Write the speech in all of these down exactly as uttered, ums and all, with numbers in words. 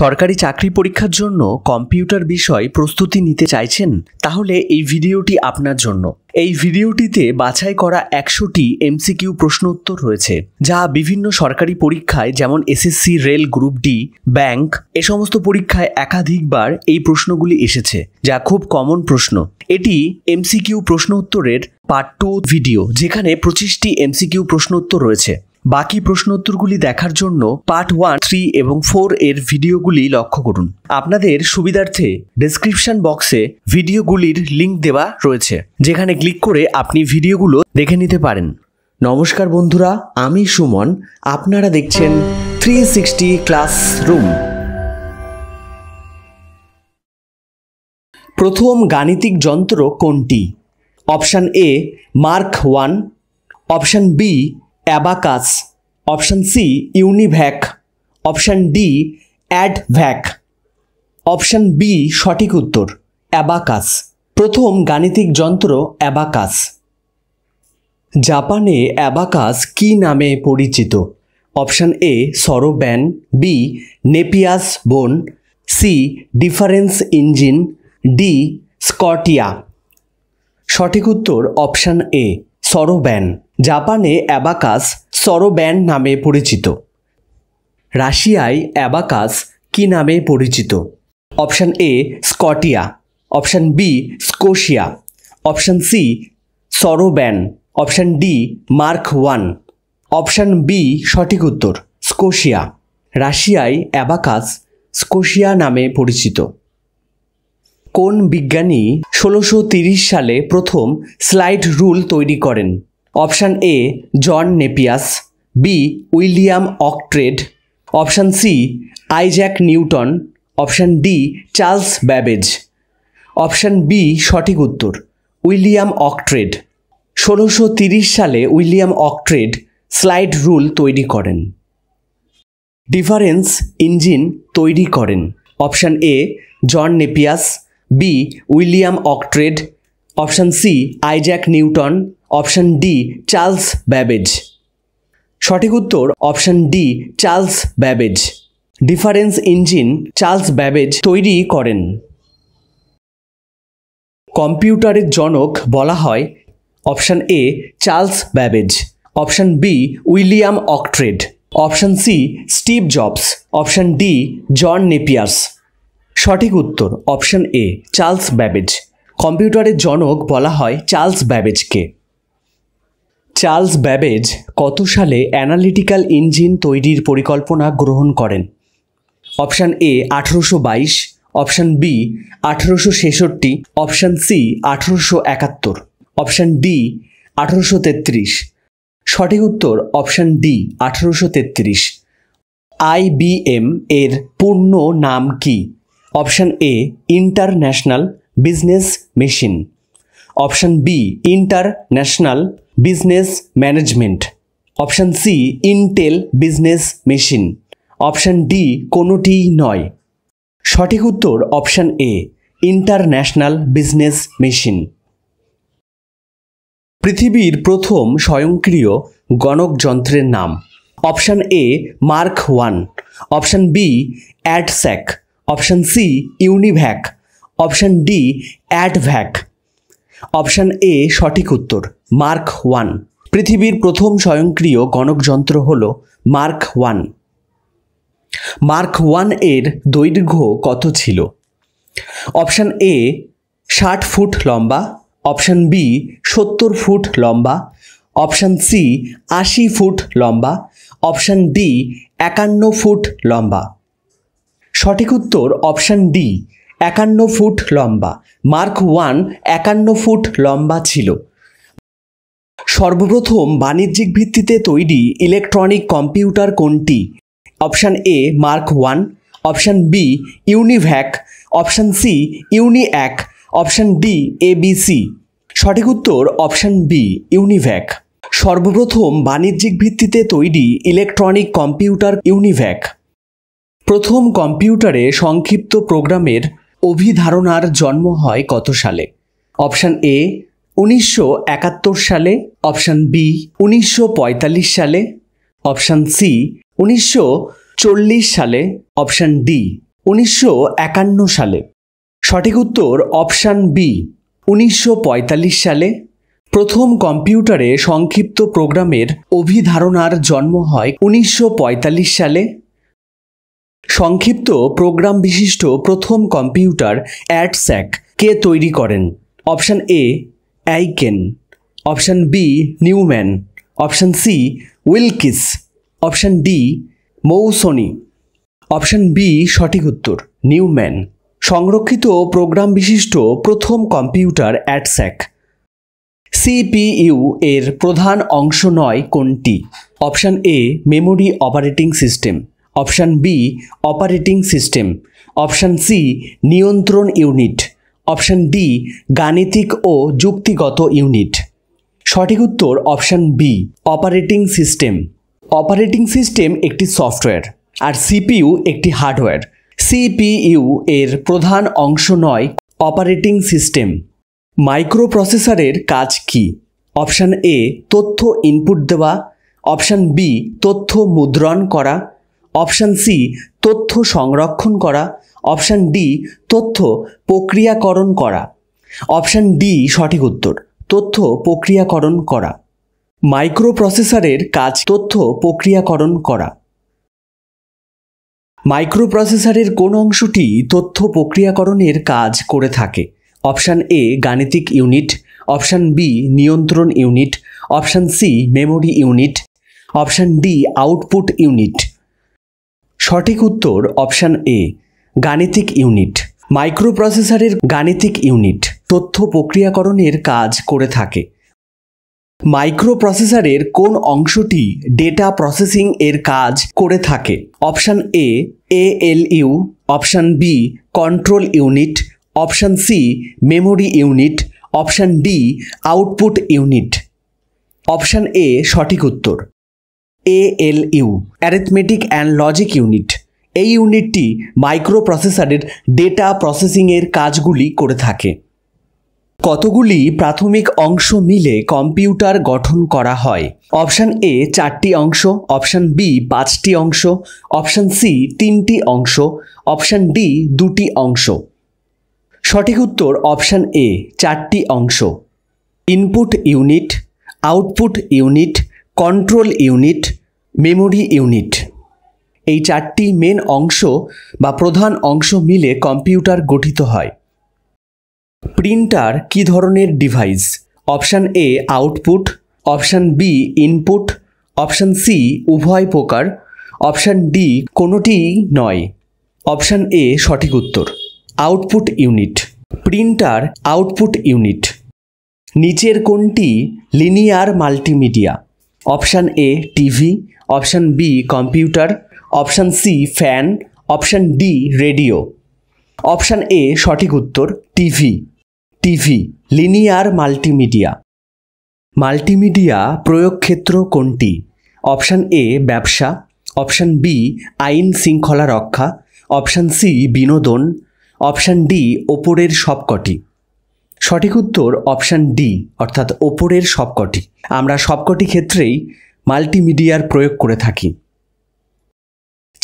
সরকারি চাকরি পরীক্ষার জন্য কম্পিউটার বিষয় প্রস্তুতি নিতে চাইছেন? তাহলে এই ভিডিওটি আপনার জন্য। এই ভিডিওটিতে বাছাই করা একশোটি এমসিকিউ প্রশ্নোত্তর রয়েছে, যা বিভিন্ন সরকারি পরীক্ষায় যেমন SSC, rail, group D, bank এ সমস্ত পরীক্ষায় একাধিকবার এই প্রশ্নগুলি এসেছে, যা খুব কমন প্রশ্ন। এটি এমসিকিউ প্রশ্নোত্তরের পার্ট টু ভিডিও, যেখানে পঁচিশটি এমসিকিউ প্রশ্নোত্তর রয়েছে। বাকি প্রশ্নোত্তরগুলি দেখার জন্য পার্ট ওয়ান, থ্রি এবং ফোর এর ভিডিওগুলি লক্ষ্য করুন। আপনাদের সুবিধার্থে ডেসক্রিপশন বক্সে ভিডিওগুলির লিঙ্ক দেওয়া রয়েছে, যেখানে ক্লিক করে আপনি ভিডিওগুলো দেখে নিতে পারেন। নমস্কার বন্ধুরা, আমি সুমন, আপনারা দেখছেন থ্রি সিক্সটি ক্লাস রুম। প্রথম গাণিতিক যন্ত্র কোনটি? Option A Mark one, option B abacus, option C UNIVAC, option D EDVAC. Option B সঠিক উত্তর, অ্যাবাকাস। প্রথম গাণিতিক যন্ত্র অ্যাবাকাস। জাপানে অ্যাবাকাস কি নামে পরিচিত? অপশান এ সরোব্যান, বি নেপিয়াস বোন, C difference engine, D Scotia. সঠিক উত্তর অপশান এ সরোব্যান। জাপানে অ্যাবাকাস সরোব্যান নামে পরিচিত। রাশিয়ায় অ্যাবাকাস কি নামে পরিচিত? Option A Scotia, option B Scotia, option C soroban, option D Mark one. Option B সঠিক উত্তর, স্কোশিয়া। রাশিয়ায় অ্যাবাকাস স্কোশিয়া নামে পরিচিত। কোন বিজ্ঞানী ষোলোশো তিরিশ সালে প্রথম স্লাইড রুল তৈরি করেন? Option A John নেপিয়াস, B William Oughtred, option C Isaac Newton, option D Charles Babbage. Option B সঠিক উত্তর, উইলিয়াম অকট্রেড। ষোলোশো তিরিশ সালে উইলিয়াম অকট্রেড স্লাইড রুল তৈরি করেন। ডিফারেন্স ইঞ্জিন তৈরি করেন? Option A John নেপিয়াস, B William Oughtred, option C Isaac Newton, option D Charles Babbage. সঠিক উত্তর option D Charles Babbage. Difference engine Charles Babbage তৈরি করেন। কম্পিউটারের জনক বলা হয়? Option A Charles Babbage, option B William Oughtred, option C Steve Jobs, option D John Napier's. সঠিক উত্তর অপশান এ চার্লস ব্যাবেজ। কম্পিউটারের জনক বলা হয় চার্লস ব্যাবেজকে। চার্লস ব্যাবেজ কত সালে অ্যানালিটিক্যাল ইঞ্জিন তৈরির পরিকল্পনা গ্রহণ করেন? অপশান এ আঠেরোশো বাইশ, অপশান বি আঠেরোশো ছেষট্টি, অপশান সি আঠেরোশো একাত্তর, অপশান ডি আঠেরোশো তেত্রিশ। সঠিক উত্তর অপশান ডি আঠেরোশো তেত্রিশ। আইবিএম এর পূর্ণ নাম কি? Option A international business machine, option B international business management, option C Intel business machine, option D কোনোটিই নয়। সঠিক উত্তর option A international business machine. পৃথিবীর প্রথম স্বয়ংক্রিয় গণক যন্ত্রের নাম? Option A Mark one, option B EDSAC, option C UNIVAC, option D EDVAC. Option A সঠিক উত্তর মার্ক ওয়ান। পৃথিবীর প্রথম স্বয়ংক্রিয় গণকযন্ত্র হল মার্ক ওয়ান। মার্ক ওয়ান এর দৈর্ঘ্য কত ছিল? অপশান এ ষাট ফুট লম্বা, অপশান বি সত্তর ফুট লম্বা, অপশান সি আশি ফুট লম্বা, অপশান ডি একান্ন ফুট লম্বা। সঠিক উত্তর অপশান ডি একান্ন ফুট লম্বা। মার্ক ওয়ান একান্ন ফুট লম্বা ছিল। সর্বপ্রথম বাণিজ্যিক ভিত্তিতে তৈরি ইলেকট্রনিক কম্পিউটার কোনটি? Option A Mark one, option B UNIVAC, option C ENIAC, option D ABC. সঠিক উত্তর অপশান বি ইউনিভ্যাক। সর্বপ্রথম বাণিজ্যিক ভিত্তিতে তৈরি ইলেকট্রনিক কম্পিউটার ইউনিভ্যাক। প্রথম কম্পিউটারে সংক্ষিপ্ত প্রোগ্রামের অভিধারণার জন্ম হয় কত সালে? অপশান এ উনিশশো একাত্তর সালে, অপশান বি উনিশশো পঁয়তাল্লিশ সালে, অপশান সি উনিশশো চল্লিশ সালে, অপশান ডি উনিশশো একান্ন সালে। সঠিক উত্তর অপশান বি। উনিশশো পঁয়তাল্লিশ সালে প্রথম কম্পিউটারে সংক্ষিপ্ত প্রোগ্রামের অভিধারণার জন্ম হয় উনিশশো পঁয়তাল্লিশ সালে। সংক্ষিপ্ত প্রোগ্রাম বিশিষ্ট প্রথম কম্পিউটার এডস্যাক কে তৈরি করেন? Option A Aiken, option B Newman, option C Wilkes, option D মৌসনি। অপশান বি সঠিক উত্তর নিউম্যান। সংরক্ষিত প্রোগ্রাম বিশিষ্ট প্রথম কম্পিউটার এডস্যাক। সিপিইউ এর প্রধান অংশ নয় কোনটি? Option A memory operating system, option B operating system, option C নিয়ন্ত্রণ ইউনিট, অপশান ডি গাণিতিক ও যুক্তিগত ইউনিট। সঠিক উত্তর option B operating system. Operating system একটি সফটওয়্যার আর সিপিইউ একটি হার্ডওয়্যার। সিপিইউ এর প্রধান অংশ নয় অপারেটিং সিস্টেম। মাইক্রোপ্রসেসরের কাজ কি? অপশান এ তথ্য ইনপুট দেওয়া, অপশান বি তথ্য মুদ্রণ করা, অপশান সি তথ্য সংরক্ষণ করা, অপশান ডি তথ্য প্রক্রিয়াকরণ করা। অপশান ডি সঠিক উত্তর তথ্য প্রক্রিয়াকরণ করা। মাইক্রোপ্রসেসরের কাজ তথ্য প্রক্রিয়াকরণ করা। মাইক্রোপ্রসেসরের কোন অংশটি তথ্য প্রক্রিয়াকরণের কাজ করে থাকে? অপশান এ গাণিতিক ইউনিট, অপশান বি নিয়ন্ত্রণ unit, option C memory unit, option D output unit. সঠিক উত্তর অপশান এ গাণিতিক ইউনিট। মাইক্রোপ্রসেসরের গাণিতিক ইউনিট তথ্য প্রক্রিয়াকরণের কাজ করে থাকে। মাইক্রোপ্রসেসরের কোন অংশটি ডেটা প্রসেসিং এর কাজ করে থাকে? Option A ALU, option B control unit, option C memory unit, option D output unit. Option A সঠিক উত্তর ALU arithmetic and logic unit. এই ইউনিটটি মাইক্রোপ্রসেসরের ডেটা প্রসেসিংয়ের কাজগুলি করে থাকে। কতগুলি প্রাথমিক অংশ মিলে কম্পিউটার গঠন করা হয়? অপশান এ চারটি অংশ, অপশান বি পাঁচটি অংশ, অপশান সি তিনটি অংশ, অপশান ডি দুটি অংশ। সঠিক উত্তর অপশান এ চারটি অংশ। Input unit, output unit, control unit, memory unit. এই চারটি মেন অংশ বা প্রধান অংশ মিলে কম্পিউটার গঠিত হয়। প্রিন্টার কী ধরনের device? Option A output, option B input, option C উভয় প্রকার, অপশান ডি কোনোটিই নয়। অপশান এ সঠিক উত্তর output unit. Printer output unit. নিচের কোনটি linear multimedia? Option A TV, option B computer, option C fan, option D radio. Option A সঠিক উত্তর TV. TV linear multimedia. Multimedia প্রয়োগ ক্ষেত্র কোনটি? অপশান এ ব্যবসা, অপশান বি আইন শৃঙ্খলা রক্ষা, অপশান সি বিনোদন, অপশান ডি ওপরের সবকটি। সঠিক উত্তর অপশান ডি অর্থাৎ ওপরের সবকটি। আমরা সবকটি ক্ষেত্রেই মাল্টিমিডিয়ার প্রয়োগ করে থাকি।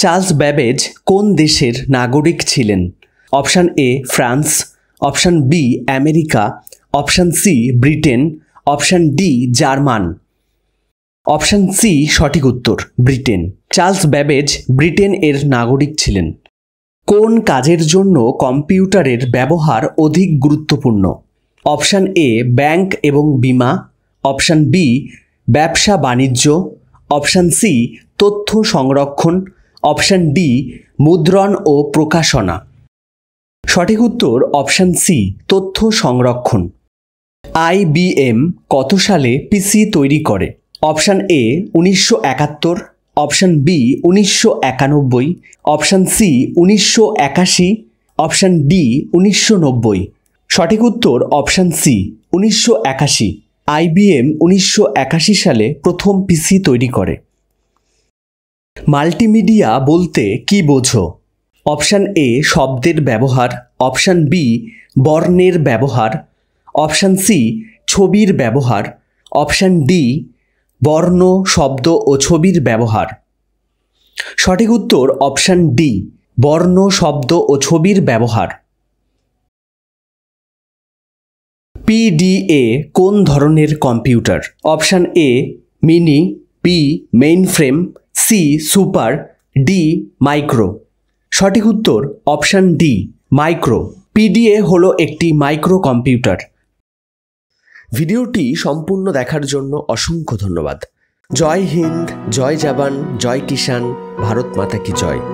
চার্লস ব্যাবেজ কোন দেশের নাগরিক ছিলেন? Option A France, option B America, option C Britain, option D German. Option C সঠিক উত্তর ব্রিটেন। চার্লস ব্যাবেজ ব্রিটেন এর নাগরিক ছিলেন। কোন কাজের জন্য কম্পিউটারের ব্যবহার অধিক গুরুত্বপূর্ণ? অপশান এ ব্যাংক এবং বিমা, অপশান বি ব্যবসা বাণিজ্য, অপশান সি তথ্য সংরক্ষণ, অপশান ডি মুদ্রণ ও প্রকাশনা। সঠিক উত্তর অপশান সি তথ্য সংরক্ষণ। আইবিএম কত সালে পিসি তৈরি করে? অপশান এ উনিশশো একাত্তর, অপশান বি উনিশশো একানব্বই, অপশান সি উনিশশো একাশি, অপশান ডি উনিশশো নব্বই। সঠিক উত্তর অপশান সি উনিশশো একাশি। আইবিএম উনিশশো একাশি সালে প্রথম পিসি তৈরি করে। মাল্টিমিডিয়া বলতে কি বোঝো? অপশান এ শব্দের ব্যবহার, অপশান বি বর্ণের ব্যবহার, অপশান সি ছবির ব্যবহার, অপশান ডি বর্ণ শব্দ ও ছবির ব্যবহার। সঠিক উত্তর অপশান ডি বর্ণ, শব্দ ও ছবির ব্যবহার। পি ডি এ কোন ধরনের কম্পিউটার? Option A mini, B mainframe, C super, D micro. সঠিক উত্তর option D micro. P D A হলো একটি মাইক্রো কম্পিউটার। ভিডিওটি সম্পূর্ণ দেখার জন্য অসংখ্য ধন্যবাদ। জয় হিন্দ, জয় জওয়ান, জয় কিষাণ, ভারত মাতা কি জয়।